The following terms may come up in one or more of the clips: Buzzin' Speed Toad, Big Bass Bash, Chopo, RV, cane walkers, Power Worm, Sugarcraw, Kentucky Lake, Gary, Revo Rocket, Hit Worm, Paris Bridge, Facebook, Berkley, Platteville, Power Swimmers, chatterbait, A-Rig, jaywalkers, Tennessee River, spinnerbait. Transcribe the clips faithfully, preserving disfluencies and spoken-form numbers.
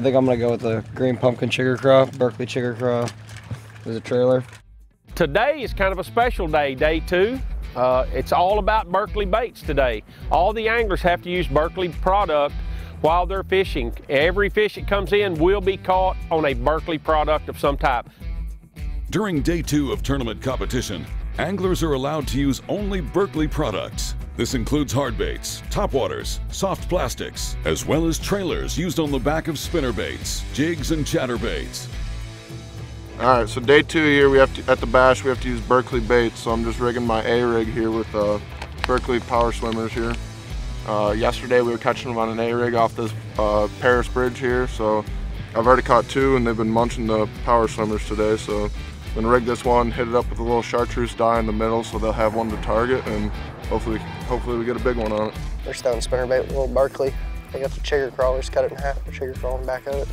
I think I'm gonna go with the green pumpkin sugarcraw, Berkley sugarcraw as a trailer. Today is kind of a special day, day two. Uh, it's all about Berkley baits today. All the anglers have to use Berkley product while they're fishing. Every fish that comes in will be caught on a Berkley product of some type. During day two of tournament competition, anglers are allowed to use only Berkley products. This includes hardbaits, topwaters, soft plastics, as well as trailers used on the back of spinnerbaits, jigs, and chatterbaits. All right, so day two here, we have to, at the bash, we have to use Berkley baits, so I'm just rigging my A-Rig here with uh, Berkley Power Swimmers here. Uh, yesterday we were catching them on an A-Rig off this uh, Paris Bridge here, so I've already caught two and they've been munching the Power Swimmers today, so I'm gonna rig this one, hit it up with a little chartreuse dye in the middle so they'll have one to target, and hopefully hopefully we get a big one on it. First down spinnerbait with a little Berkley. They got the chigger crawlers, cut it in half, the chigger crawling back of it.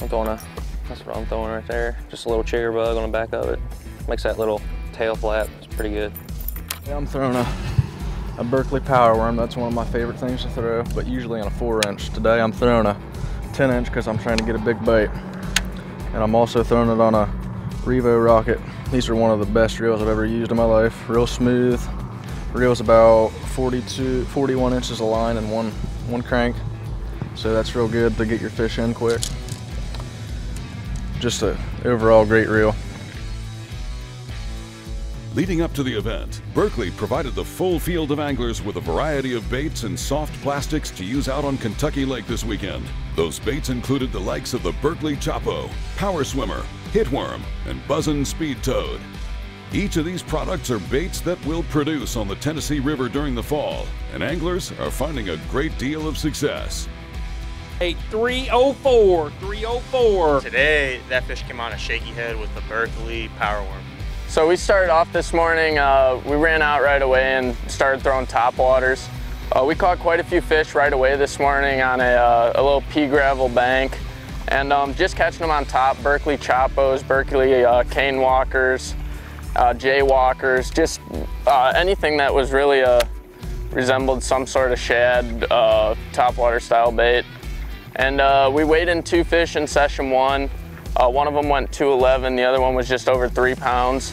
I'm throwing a, that's what I'm throwing right there. Just a little chigger bug on the back of it. Makes that little tail flap, it's pretty good. Yeah, I'm throwing a, a Berkley Power Worm. That's one of my favorite things to throw, but usually on a four inch. Today I'm throwing a ten inch because I'm trying to get a big bite. And I'm also throwing it on a Revo Rocket. These are one of the best reels I've ever used in my life. Real smooth. Reel's about forty-two, forty-one inches of line and one, one crank. So that's real good to get your fish in quick. Just an overall great reel. Leading up to the event, Berkley provided the full field of anglers with a variety of baits and soft plastics to use out on Kentucky Lake this weekend. Those baits included the likes of the Berkley Chopo, Power Swimmer, Hit Worm, and Buzzin' Speed Toad. Each of these products are baits that will produce on the Tennessee River during the fall, and anglers are finding a great deal of success. A three oh four, three oh four. Today, that fish came on a shaky head with the Berkley Power Worm. So we started off this morning, uh, we ran out right away and started throwing topwaters. Uh, we caught quite a few fish right away this morning on a, uh, a little pea gravel bank. And um, just catching them on top, Berkley Chopos, Berkley uh, cane walkers, uh, jaywalkers, just uh, anything that was really uh, resembled some sort of shad, uh, topwater style bait. And uh, we weighed in two fish in session one. Uh, one of them went two eleven, the other one was just over three pounds.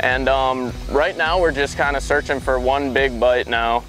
And um, right now we're just kind of searching for one big bite now.